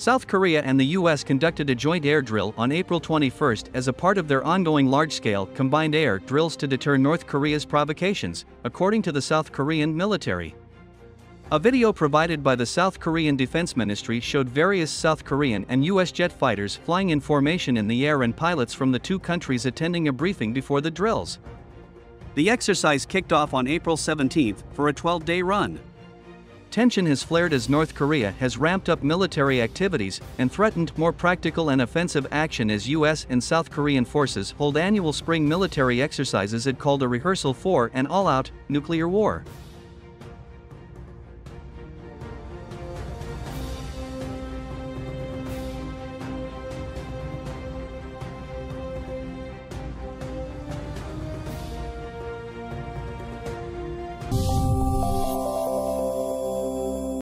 South Korea and the U.S. conducted a joint air drill on April 21 as a part of their ongoing large-scale combined air drills to deter North Korea's provocations, according to the South Korean military. A video provided by the South Korean Defense Ministry showed various South Korean and U.S. jet fighters flying in formation in the air and pilots from the two countries attending a briefing before the drills. The exercise kicked off on April 17 for a 12-day run. Tension has flared as North Korea has ramped up military activities and threatened more practical and offensive action as U.S. and South Korean forces hold annual spring military exercises called a rehearsal for an all-out nuclear war.